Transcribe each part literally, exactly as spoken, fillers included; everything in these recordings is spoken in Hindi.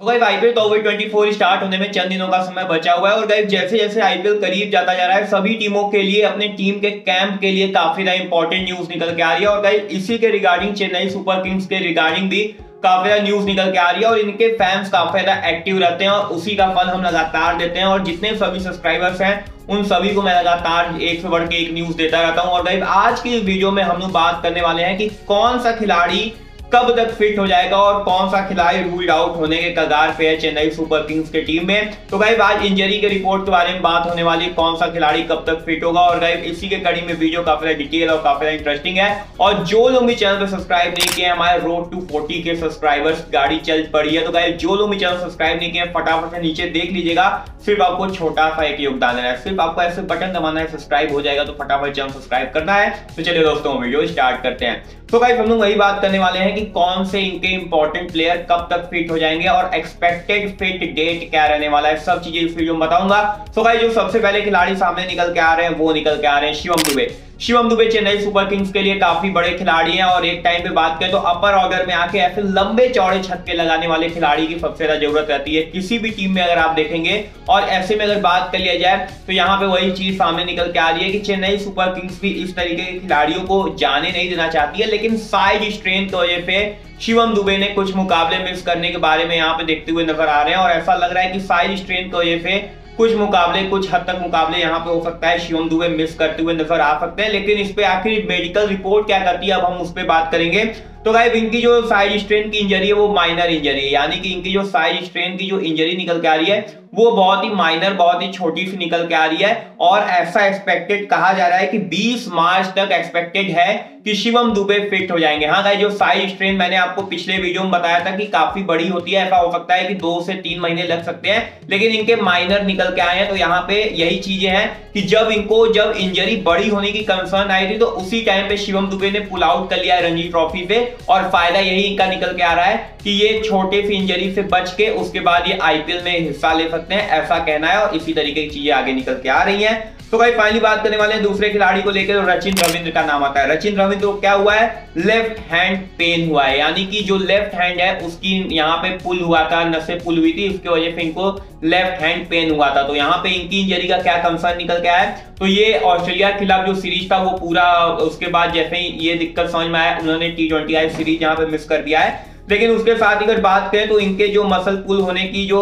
तो गाइस आईपीएल तो ओवर चौबीस स्टार्ट होने में चंद दिनों का समय बचा हुआ है और गाइस जैसे जैसे आईपीएल करीब जाता जा रहा है सभी टीमों के लिए अपने टीम के कैंप के लिए काफी ज्यादा इंपॉर्टेंट न्यूज निकल के आ रही है और गाइस इसी के रिगार्डिंग चेन्नई सुपर किंग्स के रिगार्डिंग भी काफी ज्यादा न्यूज निकल के आ रही है और इनके फैंस काफी ज्यादा एक्टिव रहते हैं और उसी का फल हम लगातार देते हैं और जितने सभी सब्सक्राइबर्स हैं उन सभी को मैं लगातार एक से बढ़ के एक न्यूज देता रहता हूँ। और गाइस आज की वीडियो में हम लोग बात करने वाले हैं कि कौन सा खिलाड़ी कब तक फिट हो जाएगा और कौन सा खिलाड़ी रूल्ड आउट होने के कगार पे है चेन्नई सुपर किंग्स के टीम में। तो गाइस आज इंजरी के रिपोर्ट के बारे में बात होने वाली है, कौन सा खिलाड़ी कब तक फिट होगा। और गाइस इसी के कड़ी में वीडियो काफी डिटेल और काफी इंटरेस्टिंग है और जो लोग भी चैनल पर सब्सक्राइब नहीं किए, हमारे रोड टू फोर्टी के सब्सक्राइबर्स गाड़ी चल पड़ी है। तो गाइस जो लोग भी चैनल सब्सक्राइब नहीं किए फटाफट से नीचे देख लीजिएगा, सिर्फ आपको छोटा सा एक योगदान है, सिर्फ आपको ऐसे बटन दबाना है, सब्सक्राइब हो जाएगा। तो फटाफट चैनल सब्सक्राइब करना है। तो चलिए दोस्तों वीडियो स्टार्ट करते हैं। तो गाइस हम लोग वही बात करने वाले हैं कि कौन से इनके इंपॉर्टेंट प्लेयर कब तक फिट हो जाएंगे और एक्सपेक्टेड फिट डेट क्या रहने वाला है, सब चीजें इस वीडियो में बताऊंगा। तो गाइस जो सबसे पहले खिलाड़ी सामने निकल के आ रहे हैं वो निकल के आ रहे हैं शिवम दुबे। शिवम दुबे चेन्नई सुपर किंग्स के लिए काफी बड़े खिलाड़ी हैं और एक टाइम पे बात करें तो अपर ऑर्डर में आके ऐसे लंबे चौड़े छक्के लगाने वाले खिलाड़ी की सबसे ज्यादा जरूरत रहती है किसी भी टीम में अगर आप देखेंगे। और ऐसे में अगर बात कर लिया जाए तो यहाँ पे वही चीज सामने निकल के आ रही है कि चेन्नई सुपर किंग्स भी इस तरीके के खिलाड़ियों को जाने नहीं देना चाहती है, लेकिन साइज स्ट्रेंथ की वजह पे शिवम दुबे ने कुछ मुकाबले मिस करने के बारे में यहाँ पे देखते हुए नजर आ रहे हैं और ऐसा लग रहा है कि साइज स्ट्रेंथ की वजह पे कुछ मुकाबले कुछ हद तक मुकाबले यहाँ पे हो सकता है शिवम दुबे मिस करते हुए नजर आ सकते हैं, लेकिन इस पे आखिर मेडिकल रिपोर्ट क्या कहती है अब हम उस पर बात करेंगे। तो गाइस इनकी जो साइड स्ट्रेन की इंजरी है वो माइनर इंजरी है, यानी कि इनकी जो साइड स्ट्रेन की जो इंजरी निकल के आ रही है वो बहुत ही माइनर बहुत ही छोटी सी निकल के आ रही है और ऐसा एक्सपेक्टेड कहा जा रहा है कि बीस मार्च तक एक्सपेक्टेड है कि शिवम दुबे फिट हो जाएंगे। हाँ गाइस जो साइड स्ट्रेन मैंने आपको पिछले वीडियो में बताया था कि काफी बड़ी होती है, ऐसा हो सकता है कि दो से तीन महीने लग सकते हैं, लेकिन इनके माइनर निकल के आए हैं। तो यहाँ पे यही चीजें हैं कि जब इनको जब इंजरी बड़ी होने की कंसर्न आई थी तो उसी टाइम पे शिवम दुबे ने पुल आउट कर लिया है रणजी ट्रॉफी पे और फायदा यही इनका निकल के आ रहा है कि ये छोटे सी इंजरी से बच के उसके बाद ये आईपीएल में हिस्सा ले सकते हैं, ऐसा कहना है और इसी तरीके की चीजें आगे निकल के आ रही हैं। तो भाई फाइनली बात करने वाले हैं दूसरे खिलाड़ी को लेकर, तो रचिन रविंद्र का नाम आता है। रचिन रविंद्र को क्या हुआ है, लेफ्ट हैंड पेन हुआ है, यानी कि जो लेफ्ट हैंड है उसकी यहाँ पे पुल हुआ था, नसें पुल हुई थी, उसके वजह से इनको लेफ्ट हैंड पेन हुआ था। तो यहाँ पे इनकी इंजरी का क्या कंसर्न निकल के आया है, तो ये ऑस्ट्रेलिया के खिलाफ जो सीरीज था वो पूरा उसके बाद जैसे ही ये दिक्कत समझ में आया उन्होंने टी ट्वेंटी आई सीरीज यहाँ पे मिस कर दिया है। लेकिन उसके साथ ही अगर बात करें तो इनके जो मसल पुल होने की जो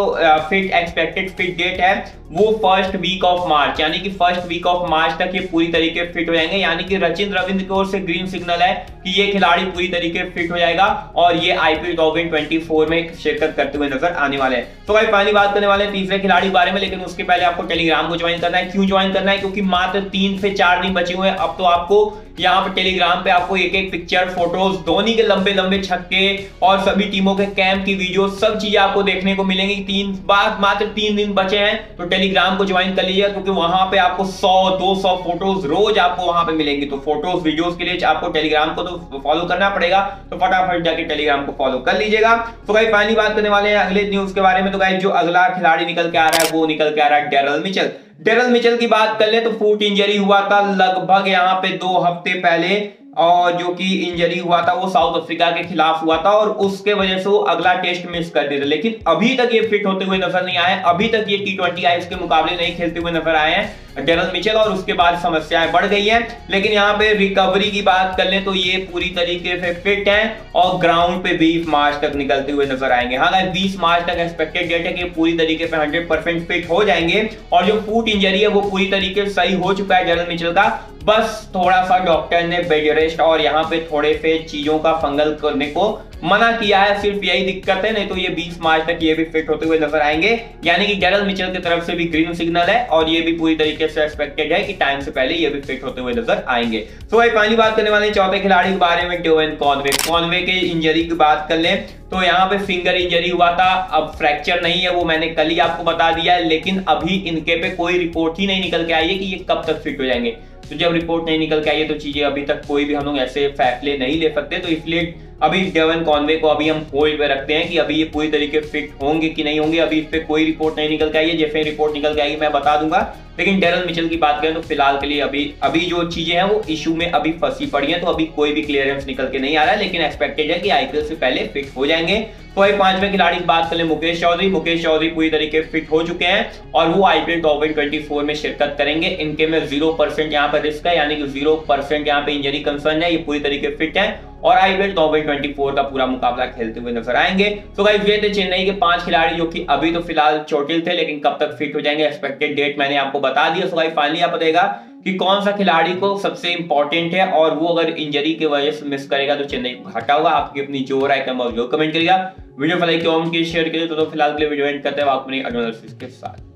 फिट एक्सपेक्टेड फिट डेट है वो फर्स्ट वीक ऑफ मार्च, यानी कि फर्स्ट वीक ऑफ मार्च तक ये पूरी तरीके फिट हो जाएंगे, यानी कि रचिन रविंद्र की ओर से ग्रीन सिग्नल है कि ये खिलाड़ी पूरी तरीके फिट हो जाएगा और ये आईपीएल दो हज़ार चौबीस में शिरकत करते हुए नजर आने वाले हैं। तो भाई पहली बात करने वाले हैं तीसरे खिलाड़ी के बारे में, लेकिन उसके पहले आपको टेलीग्राम को ज्वाइन करना है। क्यों ज्वाइन करना है, क्योंकि मात्र तीन से चार दिन बचे हुए हैं। अब तो आपको यहाँ पे टेलीग्राम पे आपको एक एक पिक्चर फोटोज धोनी के लंबे लंबे छक्के और सभी टीमों के कैंप की वीडियो सब चीजें आपको देखने को मिलेंगी। तीन बात मात्र तीन दिन बचे हैं, तो टेलीग्राम को ज्वाइन कर लीजिए क्योंकि वहां पे आपको सौ दो सौ फोटोज रोज आपको वहां पे मिलेंगी। तो फोटोज वीडियोज के लिए आपको टेलीग्राम को तो फॉलो करना पड़ेगा, तो फटाफट जाके टेलीग्राम को फॉलो कर लीजिएगा। तो गाइस फाइनली बात करने वाले हैं अगले न्यूज के बारे में। तो गाइस जो अगला खिलाड़ी निकल के आ रहा है वो निकल के आ रहा है डैरल मिचेल। डैरल मिचेल की बात कर ले तो फुट इंजरी हुआ था लगभग यहाँ पे दो हफ्ते पहले और जो कि इंजरी हुआ था वो साउथ अफ्रीका के खिलाफ हुआ था और उसके वजह से वो अगला टेस्ट मिस कर दिया, लेकिन अभी तक ये फिट होते हुए नजर नहीं आए, अभी तक ये टी ट्वेंटी आईपीएल के मुकाबले नहीं खेलते हुए नजर आए हैं डैरल मिचेल और उसके बाद समस्याएं बढ़ गई हैं। लेकिन यहाँ पे रिकवरी की बात कर ले तो ये पूरी तरीके से फिट हैं और ग्राउंड पे बीस मार्च तक निकलते हुए नजर आएंगे। हाँ गाइस बीस मार्च तक एक्सपेक्टेड डेट है कि पूरी तरीके से हंड्रेड परसेंट फिट हो जाएंगे और जो फुट इंजरी है वो पूरी तरीके से सही हो चुका है डैरल मिचेल का, बस थोड़ा सा डॉक्टर ने बेड रेस्ट और यहाँ पे थोड़े से चीजों का फंगल करने को मना किया है, सिर्फ यही दिक्कत है, नहीं तो ये बीस मार्च तक ये भी फिट होते हुए नजर आएंगे। यानी कि डैरल मिचेल की तरफ से भी ग्रीन सिग्नल है और ये भी पूरी तरीके से एक्सपेक्टेड है कि टाइम से पहले ये भी फिट होते हुए नजर आएंगे। तो भाई फाइनली बात करने वाले चौथे खिलाड़ी के बारे में, डेवन कॉनवे। कॉनवे के इंजरी की बात कर लें तो यहाँ पे फिंगर इंजरी हुआ था, अब फ्रैक्चर नहीं है वो मैंने कल ही आपको बता दिया है, लेकिन अभी इनके पे कोई रिपोर्ट ही नहीं निकल के आई है कि ये कब तक फिट हो जाएंगे। तो जब रिपोर्ट नहीं निकल के आई है तो चीजें अभी तक कोई भी हम लोग ऐसे फैसले नहीं ले सकते, तो इसलिए अभी डेवन कॉनवे को अभी हम होल्ड पे रखते हैं कि अभी ये पूरी तरीके फिट होंगे कि नहीं होंगे। अभी इस पर कोई रिपोर्ट नहीं निकल के आई है, जैसे रिपोर्ट निकल के आएगी मैं बता दूंगा। लेकिन डेरल मिचेल की बात करें तो फिलहाल के लिए अभी अभी जो चीजें हैं वो इशू में अभी फंसी पड़ी हैं, तो अभी कोई भी क्लियरेंस निकल के नहीं आ रहा है। लेकिन एक्सपेक्टेड है कि आईपीएल से पहले फिट हो जाएंगे। तो वही पांचवें खिलाड़ी की बात करें मुकेश चौधरी, मुकेश चौधरी पूरी तरीके फिट हो चुके हैं और वो आईपीएल टॉप ट्वेंटी फोर में शिरकत करेंगे। इनके में जीरो परसेंट यहाँ पर रिस्क है, यानी कि जीरो परसेंट यहाँ पे इंजरी कंसर्न है, ये पूरी तरीके फिट है और आईपीएल टॉप ट्वेंटी फोर का पूरा मुकाबला खेलते हुए नजर आएंगे। तो गाइस ये थे चेन्नई के पांच खिलाड़ी जो कि अभी तो फिलहाल चोटिल थे, लेकिन कब तक फिट हो जाएंगे एक्सपेक्टेड डेट मैंने आपको बता दिया। तो गाइस फाइनली आप बताएगा कि कौन सा खिलाड़ी को सबसे इंपॉर्टेंट है और वो अगर इंजरी की वजह से मिस करेगा तो चेन्नई को घाटा होगा। आपकी अपनी जो राय कमेंट करिएगा, वीडियो लाइक कमेंट कीजिए, शेयर कीजिए। तो फिलहाल के लिए वीडियो एंड करते हैं अपनी एडवाइस के साथ।